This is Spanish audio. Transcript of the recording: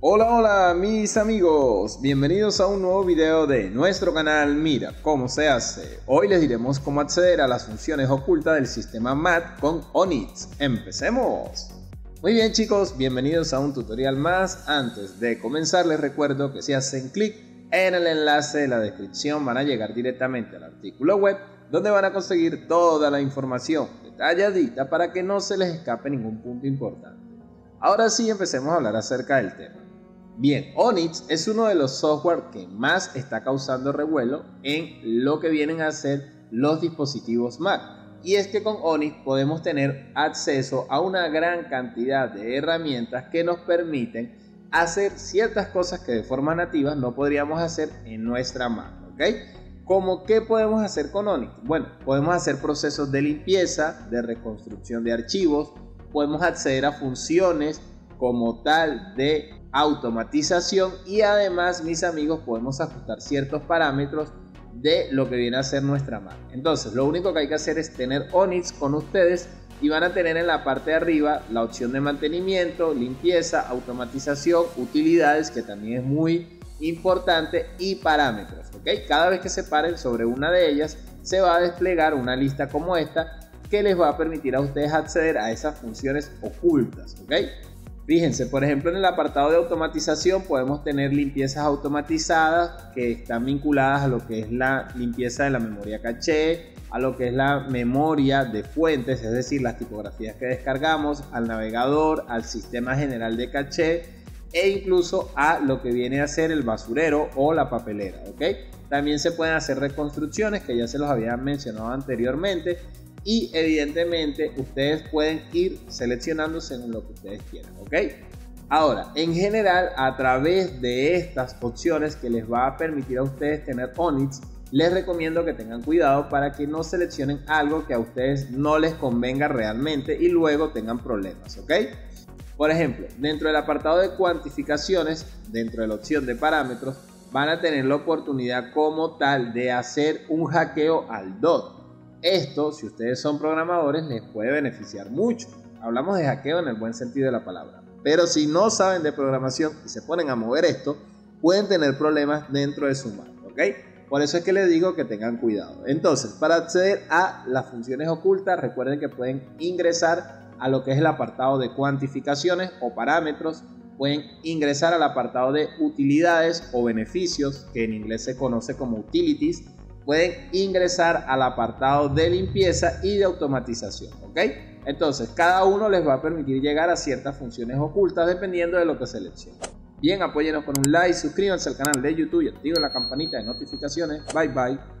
Hola, hola mis amigos, bienvenidos a un nuevo video de nuestro canal Mira Cómo Se Hace. Hoy les diremos cómo acceder a las funciones ocultas del sistema MAC con ONYX. ¡Empecemos! Muy bien chicos, bienvenidos a un tutorial más. Antes de comenzar les recuerdo que si hacen clic en el enlace de la descripción van a llegar directamente al artículo web donde van a conseguir toda la información detalladita para que no se les escape ningún punto importante. Ahora sí, empecemos a hablar acerca del tema. Bien, ONYX es uno de los software que más está causando revuelo en lo que vienen a ser los dispositivos MAC. Y es que con ONYX podemos tener acceso a una gran cantidad de herramientas que nos permiten hacer ciertas cosas que de forma nativa no podríamos hacer en nuestra MAC, ¿ok? ¿Cómo qué podemos hacer con ONYX? Bueno, podemos hacer procesos de limpieza, de reconstrucción de archivos, podemos acceder a funciones como tal de automatización y además, mis amigos, podemos ajustar ciertos parámetros de lo que viene a ser nuestra MAC. Entonces, lo único que hay que hacer es tener ONYX con ustedes y van a tener en la parte de arriba la opción de mantenimiento, limpieza, automatización, utilidades, que también es muy importante, y parámetros, ¿ok? Cada vez que se paren sobre una de ellas, se va a desplegar una lista como esta que les va a permitir a ustedes acceder a esas funciones ocultas, ¿ok? Fíjense, por ejemplo, en el apartado de automatización podemos tener limpiezas automatizadas que están vinculadas a lo que es la limpieza de la memoria caché, a lo que es la memoria de fuentes, es decir, las tipografías que descargamos, al navegador, al sistema general de caché e incluso a lo que viene a ser el basurero o la papelera, ¿ok? También se pueden hacer reconstrucciones que ya se los había mencionado anteriormente. Y evidentemente ustedes pueden ir seleccionando según lo que ustedes quieran, ¿ok? Ahora, en general, a través de estas opciones que les va a permitir a ustedes tener ONYX, les recomiendo que tengan cuidado para que no seleccionen algo que a ustedes no les convenga realmente y luego tengan problemas, ¿ok? Por ejemplo, dentro del apartado de cuantificaciones, dentro de la opción de parámetros, van a tener la oportunidad como tal de hacer un hackeo al DOT. Esto, si ustedes son programadores, les puede beneficiar mucho. Hablamos de hackeo en el buen sentido de la palabra. Pero si no saben de programación y se ponen a mover esto, pueden tener problemas dentro de su Mac, ¿ok? Por eso es que les digo que tengan cuidado. Entonces, para acceder a las funciones ocultas, recuerden que pueden ingresar a lo que es el apartado de cuantificaciones o parámetros. Pueden ingresar al apartado de utilidades o beneficios, que en inglés se conoce como utilities. Pueden ingresar al apartado de limpieza y de automatización, ¿ok? Entonces, cada uno les va a permitir llegar a ciertas funciones ocultas dependiendo de lo que seleccionen. Bien, apóyenos con un like, suscríbanse al canal de YouTube y activen la campanita de notificaciones. Bye, bye.